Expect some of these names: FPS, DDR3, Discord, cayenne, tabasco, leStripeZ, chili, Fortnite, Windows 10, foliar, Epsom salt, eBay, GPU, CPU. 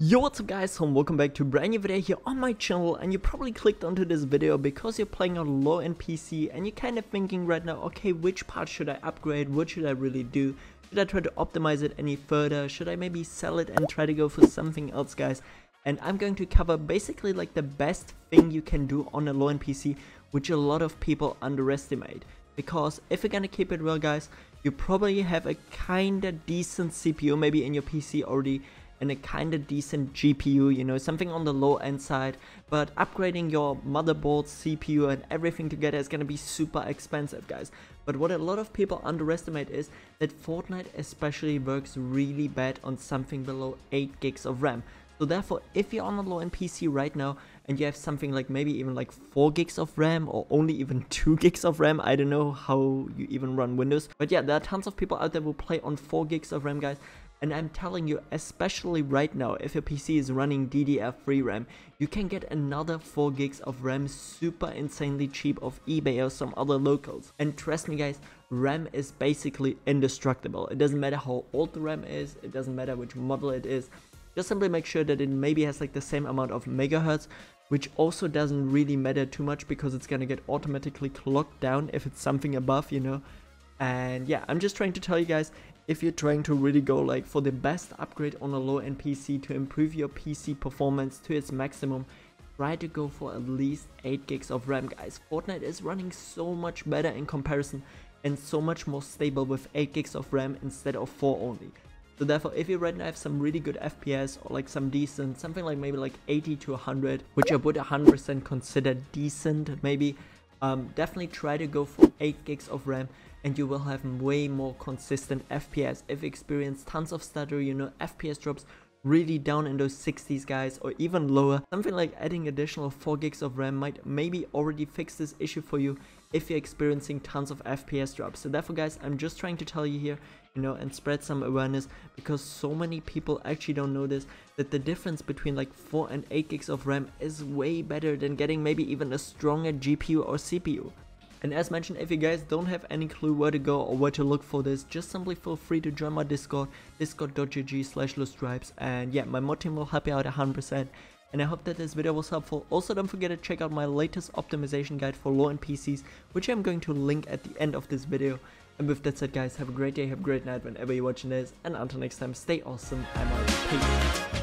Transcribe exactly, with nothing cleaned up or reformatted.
Yo, what's up guys, and welcome back to a brand new video here on my channel. And you probably clicked onto this video because you're playing on a low-end P C and you're kind of thinking right now, okay, which part should I upgrade, what should I really do, should I try to optimize it any further, should I maybe sell it and try to go for something else, guys? And I'm going to cover basically like the best thing you can do on a low-end P C, which a lot of people underestimate. Because if you're gonna keep it real, guys, you probably have a kinda decent C P U maybe in your P C already, and a kind of decent G P U, you know, something on the low end side, but upgrading your motherboard, C P U and everything together is gonna be super expensive, guys. But what a lot of people underestimate is that Fortnite especially works really bad on something below eight gigs of RAM. So therefore, if you're on a low end P C right now and you have something like maybe even like four gigs of RAM or only even two gigs of RAM, I don't know how you even run Windows. But yeah, there are tons of people out there who play on four gigs of RAM, guys. And I'm telling you, especially right now, if your P C is running D D R three RAM, you can get another four gigs of RAM super insanely cheap off eBay or some other locals. And trust me guys, RAM is basically indestructible. It doesn't matter how old the RAM is, it doesn't matter which model it is. Just simply make sure that it maybe has like the same amount of megahertz, which also doesn't really matter too much because it's gonna get automatically clocked down if it's something above, you know. And yeah, I'm just trying to tell you guys, if you're trying to really go like for the best upgrade on a low-end P C to improve your P C performance to its maximum, try to go for at least eight gigs of RAM, guys. Fortnite is running so much better in comparison and so much more stable with eight gigs of RAM instead of four only. So therefore, if you right now have some really good F P S or like some decent, something like maybe like eighty to one hundred, which I would one hundred percent consider decent maybe, Um, definitely try to go for eight gigs of RAM and you will have way more consistent F P S. If you experience tons of stutter, you know, F P S drops really down in those sixties, guys, or even lower, something like adding additional four gigs of RAM might maybe already fix this issue for you if you're experiencing tons of F P S drops. So therefore guys, I'm just trying to tell you here, you know, and spread some awareness, because so many people actually don't know this, that the difference between like four and eight gigs of RAM is way better than getting maybe even a stronger G P U or C P U. And as mentioned, if you guys don't have any clue where to go or where to look for this, just simply feel free to join my Discord, discord dot g g slash lestripez, and yeah, my mod team will help you out one hundred percent. And I hope that this video was helpful. Also, don't forget to check out my latest optimization guide for low-end P Cs, which I'm going to link at the end of this video. And with that said guys, have a great day, have a great night whenever you're watching this, and until next time, stay awesome, I'm out, peace.